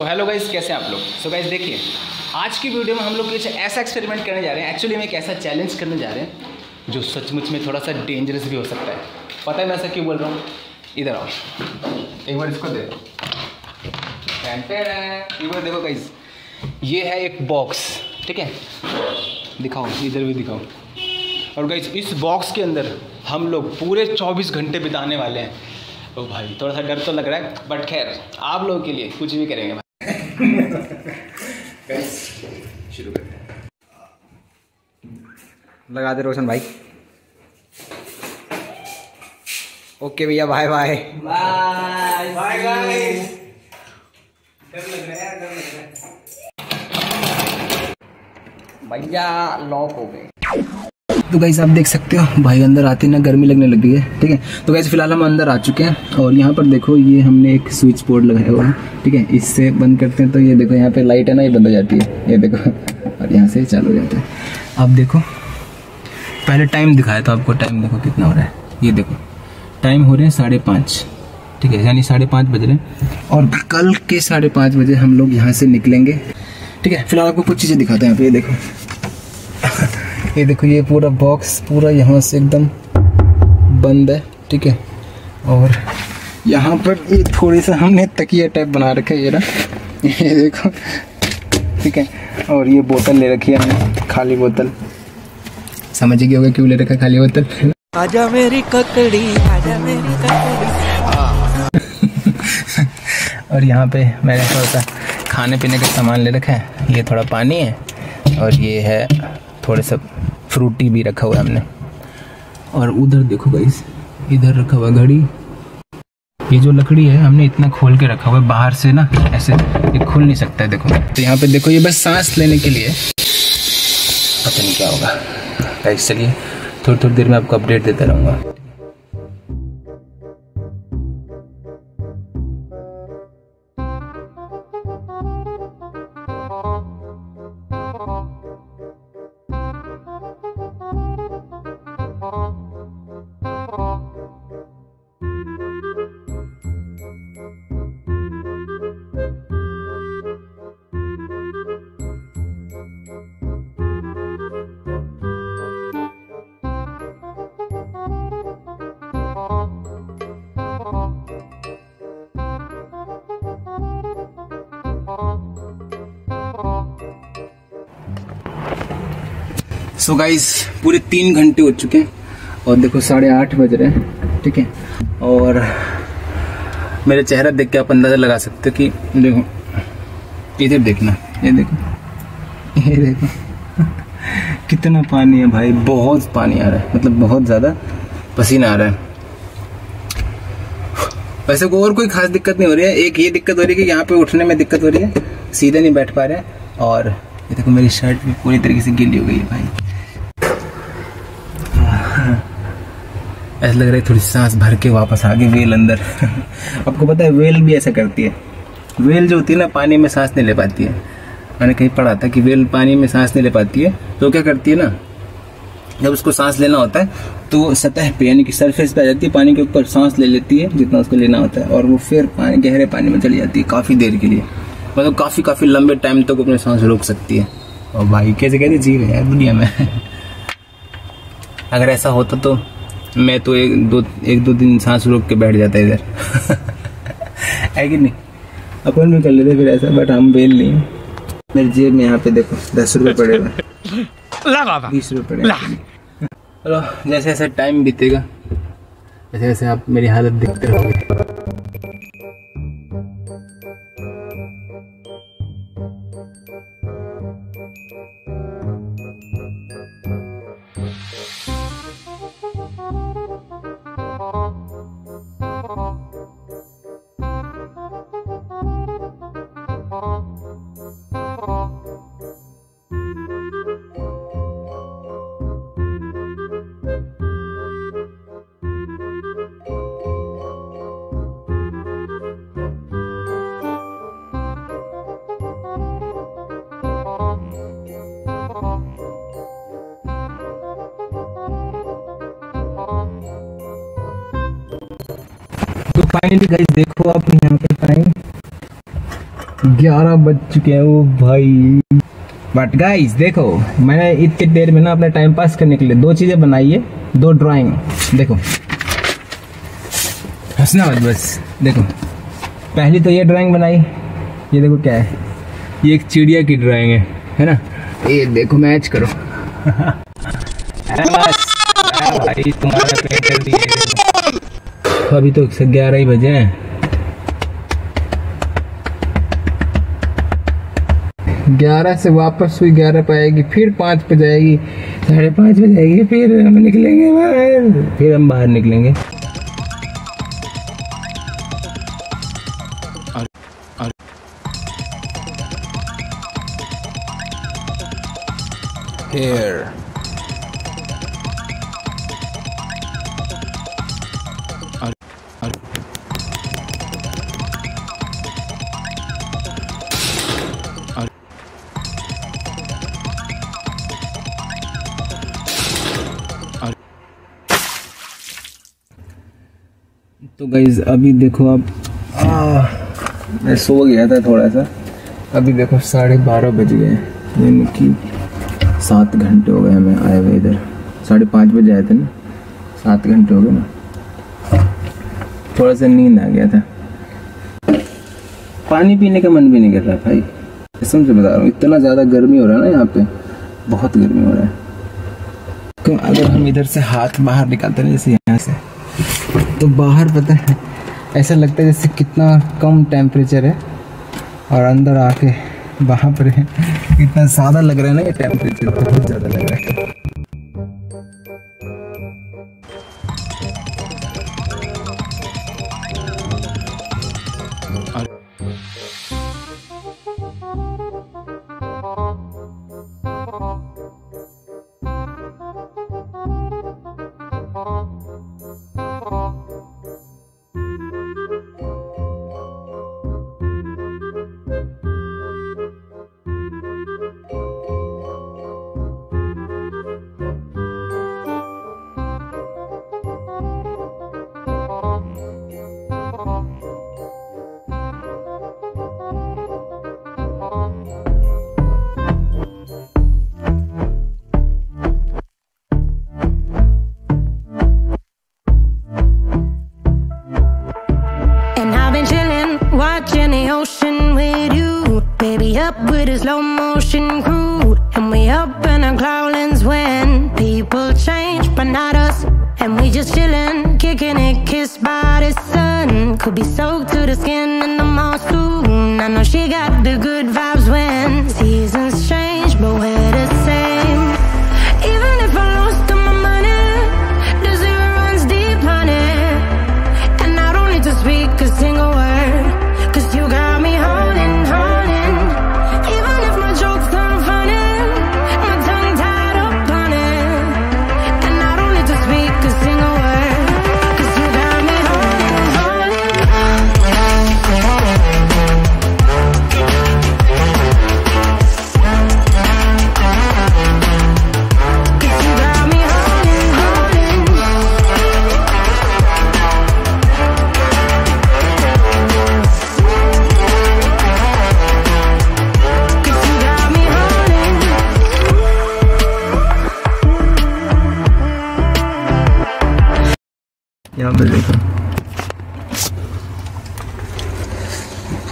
तो hello guys, कैसे हैं आप लोग। सो गाइस देखिए, आज की वीडियो में हम लोग कुछ ऐसा एक्सपेरिमेंट करने जा रहे हैं। एक्चुअली में एक ऐसा चैलेंज करने जा रहे हैं जो सचमुच में थोड़ा सा डेंजरस भी हो सकता है। पता है मैं ऐसा क्यों बोल रहा हूँ, इधर आओ एक बार, इसको देखो, एक बार देखो गाइस। ये है एक बॉक्स, ठीक है, दिखाओ, इधर भी दिखाओ। और गाइस इस बॉक्स के अंदर हम लोग पूरे 24 घंटे बिताने वाले हैं। तो भाई थोड़ा सा डर तो लग रहा है, बट खैर आप लोगों के लिए कुछ भी करेंगे। गाइस शुरू करते हैं। लगा दे रोशन भाई। ओके भैया, बाय बाय बाय गाइस। डर लग रहा है यार, डर लग रहा है भैया। लॉक हो गए। तो गाइस आप देख सकते हो, भाई अंदर आते ना गर्मी लगने लग गई है, ठीक है। तो गाइस फिलहाल हम अंदर आ चुके हैं और यहाँ पर देखो, ये हमने एक स्विच बोर्ड लगाया हुआ है, ठीक है। इससे बंद करते हैं तो ये देखो यहाँ पे लाइट है ना, ये बंद हो जाती है, ये देखो, और यहाँ से चालू हो जाता है। आप देखो, पहले टाइम दिखाया था आपको, टाइम देखो कितना हो रहा है, ये देखो टाइम हो रहे हैं 5:30, ठीक है, यानी 5:30 बज रहे हैं। और कल के 5:30 बजे हम लोग यहाँ से निकलेंगे, ठीक है। फिलहाल आपको कुछ चीज़ें दिखाते हैं यहाँ पे, ये देखो ये देखो, ये पूरा बॉक्स पूरा यहाँ से एकदम बंद है, ठीक है। और यहाँ पर ये थोड़ी सा हमने तकिया टाइप बना रखा है, ये देखो, ठीक है। और ये बोतल ले रखी है हमने, खाली बोतल, समझ ही गए होगा क्यों ले रखा है खाली बोतल। आजा मेरी ककड़ी, आजा मेरी ककड़ी। और यहाँ पे मैंने थोड़ा सा खाने पीने का सामान ले रखा है, ये थोड़ा पानी है और ये है थोड़े सा फ्रूटी भी रखा हुआ है हमने। और उधर देखो गाइस, इधर रखा हुआ घड़ी, ये जो लकड़ी है हमने इतना खोल के रखा हुआ है, बाहर से ना ऐसे ये खुल नहीं सकता है, देखो। तो यहाँ पे देखो, ये बस सांस लेने के लिए, पता नहीं क्या होगा गाइस। चलिए थोड़ी देर में आपको अपडेट देता रहूँगा। सो गाइस पूरे 3 घंटे हो चुके हैं और देखो 8:30 बज रहे हैं, ठीक है। और मेरा चेहरा देख के आप अंदाज़ा लगा सकते हो कि देखो, इधर देखना, ये देखो, ये देखो कितना पानी है भाई, बहुत पानी आ रहा है, मतलब बहुत ज़्यादा पसीना आ रहा है। वैसे को और कोई खास दिक्कत नहीं हो रही है, एक ये दिक्कत हो रही है कि यहाँ पे उठने में दिक्कत हो रही है, सीधे नहीं बैठ पा रहे हैं। और ये देखो मेरी शर्ट भी पूरी तरीके से गीली हो गई है भाई, ऐसा लग रहा है थोड़ी सांस भर के वापस आ गई वेल अंदर। आपको पता है वेल भी ऐसा करती है, वेल जो होती है ना पानी में सांस नहीं ले पाती है। मैंने कहीं पढ़ा था कि वेल पानी में सांस नहीं ले पाती है, तो क्या करती है ना, जब उसको सांस लेना होता है तो सतह पे यानी कि सरफेस पे आ जाती है, पानी के ऊपर सांस ले लेती है जितना उसको लेना होता है, और वो फिर पानी गहरे पानी में चली जाती है काफ़ी देर के लिए, मतलब काफ़ी लंबे टाइम तक अपने सांस रोक सकती है। और भाई कैसे कैसे जी रहे हैं दुनिया में। अगर ऐसा होता तो मैं तो एक दो दिन सांस रोक के बैठ जाता इधर, है कि नहीं, अपन भी कर लेते फिर ऐसा, बट हम बेल नहीं। मेरी जेब में यहाँ पे देखो 10 रुपये पड़ेगा, 20 रुपये पड़ेगा। चलो जैसे जैसे टाइम बीतेगा वैसे वैसे आप मेरी हालत देखते रहोगे। तो फाइनली गाइस देखो, आप यहाँ पे टाइम 11 बज चुके हैं वो भाई। बट गाइस देखो, मैंने इतनी देर में ना अपना टाइम पास करने के लिए दो चीज़ें बनाई है, दो ड्राइंग। देखो हंसना मत बस। देखो पहली तो ये ड्राइंग बनाई, ये देखो क्या है, ये एक चिड़िया की ड्राइंग है ना। ये देखो मैच करो भाई तुम्हारा पेट। अभी तो 11 ही बजे हैं, 11 से वापस हुई 11 पे आएगी, फिर 5 पे जाएगी, 5:30 पे जाएगी, फिर हम निकलेंगे बाहर, Here. तो गाइज अभी देखो आप, मैं सो गया था थोड़ा सा। अभी देखो 12:30 बज गए, यानी कि 7 घंटे हो गए हमें आए हुए। इधर 5:30 बजे आए थे ना, 7 घंटे हो गए ना। थोड़ा सा नींद आ गया था, पानी पीने का मन भी नहीं कर रहा भाई, कसम से बता रहा हूँ। इतना ज़्यादा गर्मी हो रहा है ना यहाँ पे, बहुत गर्मी हो रहा है। क्यों अगर हम इधर से हाथ बाहर निकालते हैं जैसे यहाँ से, तो बाहर पता है ऐसा लगता है जैसे कितना कम टेम्परेचर है, और अंदर आके वहाँ पर है कितना ज़्यादा लग रहा है ना, ये टेम्परेचर बहुत ज़्यादा लग रहा है। With a slow motion crew, and we up in our clouds when people change, but not us. And we just chillin', kicking it, kissed by the sun. Could be soaked to the skin in the mall soon. I know she got the good vibes when seasons change, but we're the same. Even if I lost all my money, the zero runs deep, honey. And I don't need to speak a single word, 'cause you got me holding, holding.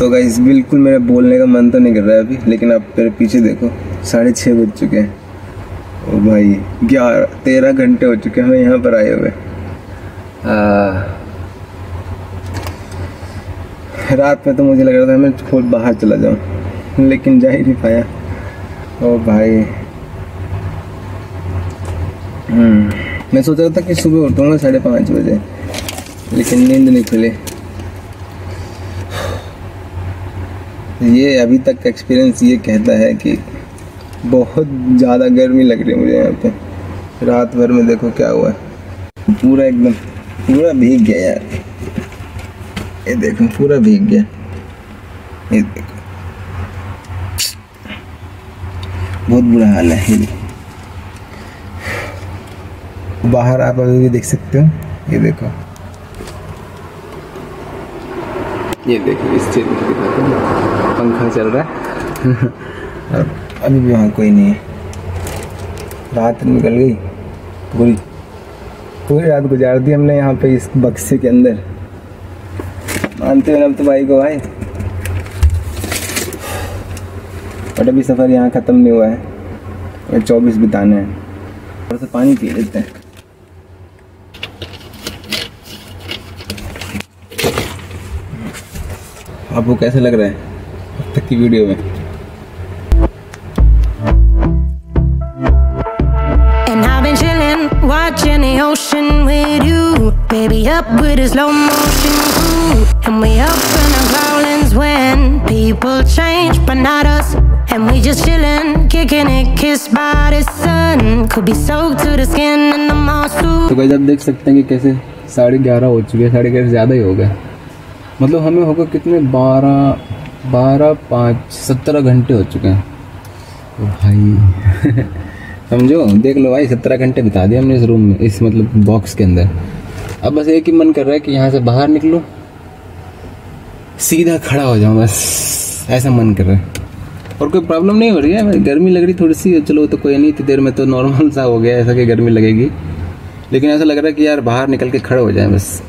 तो guys बिल्कुल मेरा बोलने का मन तो नहीं कर रहा है अभी, लेकिन आप मेरे पीछे देखो 6:30 बज चुके हैं। ओ भाई 13 घंटे हो चुके हैं हमें यहाँ पर आए हुए। रात में तो मुझे लग रहा था मैं खुद बाहर चला जाऊँ, लेकिन जा ही नहीं पाया। ओ भाई मैं सोच रहा था कि सुबह उठूँगा 5:30 बजे, लेकिन नींद नहीं खुले। ये अभी तक एक्सपीरियंस ये कहता है कि बहुत ज़्यादा गर्मी लग रही है मुझे यहाँ पे। रात भर में देखो क्या हुआ है, पूरा एकदम पूरा भीग गया यार। ये देखो पूरा भीग गया, ये देखो बहुत बुरा हाल है। बाहर आप अभी भी देख सकते हो, ये देखो ये देखिए इस चेयर में कितना पंखा चल रहा है और अभी भी वहाँ कोई नहीं है। रात निकल गई, पूरी रात गुजार दी हमने यहाँ पे इस बक्से के अंदर। मानते हो ना तो भाई को भाई, बट अभी सफ़र यहाँ ख़त्म नहीं हुआ है और 24 बिताने हैं। थोड़ा सा पानी पी लेते हैं। आपको कैसा लग रहा है अब तक की वीडियो में? And I've been chilling, watching the ocean with you, baby up with a slow motion crew, and we up in our growlings when people change, but not us, and we just chilling, kicking it, kissed by the sun, could be soaked to the skin in the monsoon। तो guys आप देख सकते हैं कि कैसे 11:30 हो चुके हैं, 11:30 ज़्यादा ही होगा, मतलब हमें होगा कितने 17 घंटे हो चुके हैं। ओ भाई समझो, देख लो भाई 17 घंटे बिता दिए हमने इस रूम में, इस मतलब बॉक्स के अंदर। अब बस एक ही मन कर रहा है कि यहाँ से बाहर निकलो, सीधा खड़ा हो जाऊँ, बस ऐसा मन कर रहा है। और कोई प्रॉब्लम नहीं हो रही है, गर्मी लग रही थोड़ी सी, चलो तो कोई नहीं, इतनी देर में तो नॉर्मल सा हो गया, ऐसा कि गर्मी लगेगी, लेकिन ऐसा लग रहा है कि यार बाहर निकल के खड़े हो जाए, बस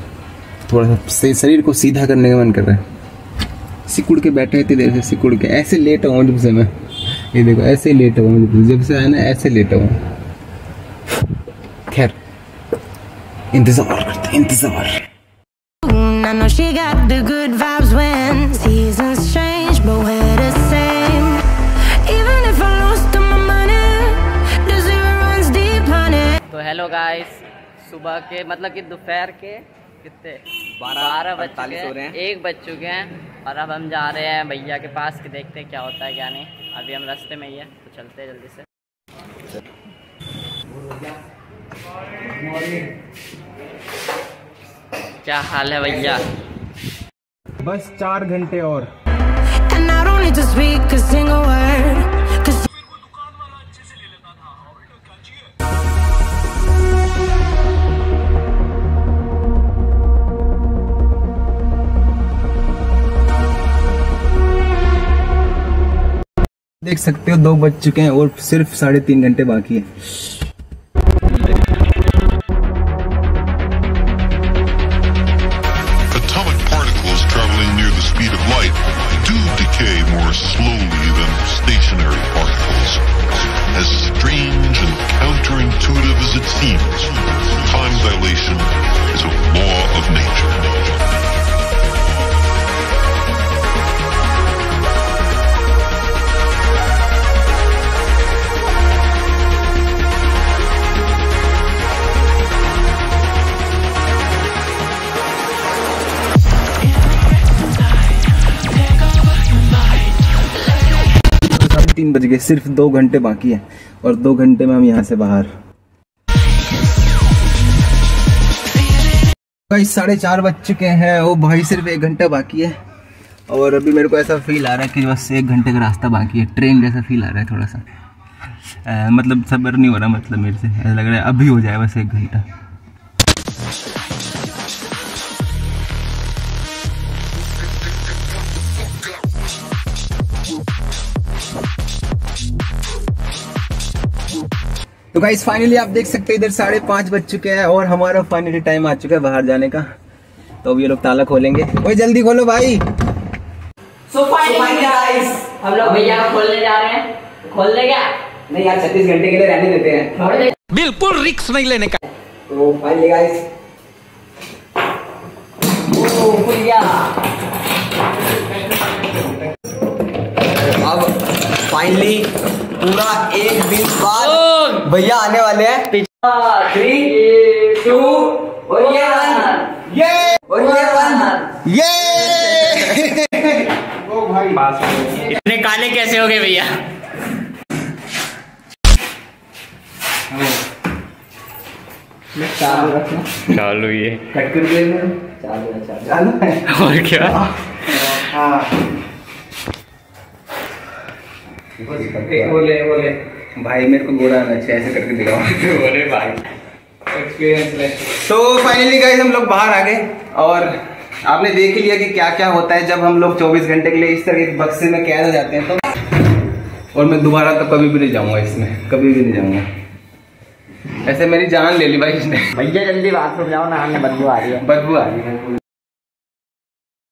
थोड़ा सा शरीर को सीधा करने का मन कर रहा है। सिकुड़ के बैठे इतनी देर से, सिकुड़ के ऐसे लेटा हुआ जब से मैं, ये देखो ऐसे ही लेटा हुआ जब से आया ना, ऐसे लेटा हुआ। खैर इंतज़ार करते, इंतज़ार। तो हेलो गाइस, सुबह के मतलब कि दोपहर के कितने 12 बज चुके हैं, 1 बज चुके हैं, और अब हम जा रहे हैं भैया के पास कि देखते हैं क्या होता है क्या नहीं। अभी हम रास्ते में ही हैं, तो चलते हैं जल्दी से। क्या हाल है भैया? बस 4 घंटे और। देख सकते हो 2 बज चुके हैं और सिर्फ 3.5 घंटे बाकी है। बज गए, सिर्फ 2 घंटे बाकी है और 2 घंटे में हम यहाँ से बाहर। 4:30 बज चुके हैं, ओ भाई सिर्फ 1 घंटा बाकी है और अभी मेरे को ऐसा फील आ रहा है कि बस 1 घंटे का रास्ता बाकी है। ट्रेन जैसा फील आ रहा है थोड़ा सा, मतलब सब्र नहीं हो रहा, मतलब मेरे से ऐसा लग रहा है अभी हो जाए बस 1 घंटा। तो गाइस फाइनली आप देख सकते हैं इधर 5:30 बज चुके हैं और हमारा फाइनली टाइम आ चुका है बाहर जाने का। तो अब ये लोग ताला खोलेंगे, ओए जल्दी खोलो भाई। सो फाइनली गाइस हम लोग भैया को खोलने जा रहे हैं। खोल देगा? नहीं यार 36 घंटे के लिए रहने देते हैं, बिल्कुल रिस्क नहीं लेने का। तो फाइनली गाइस ओ खुल गया। अब फाइनली पूरा 1 दिन बाद भैया आने वाले हैं। 3, 2 और ये ओ भाई इतने काले कैसे हो गए भैया? चालू ये कट कर दिया, चालू है और क्या। बोले भाई मेरे को गोरा आना चाहिए, ऐसे करके दिखाओ। बोले भाई एक्सपीरियंस ले। तो फाइनली गाइस हम लोग बाहर आ गए और आपने देख ही लिया कि क्या क्या होता है जब हम लोग 24 घंटे के लिए इस तरह के बक्से में कैद हो जाते हैं। तो और मैं दोबारा तो कभी भी नहीं जाऊंगा, इसमें कभी भी नहीं जाऊंगा। ऐसे मेरी जान ले ली भाई इसने। भैया जल्दी बात में जाओ ना, हमें बदबू आ रही है।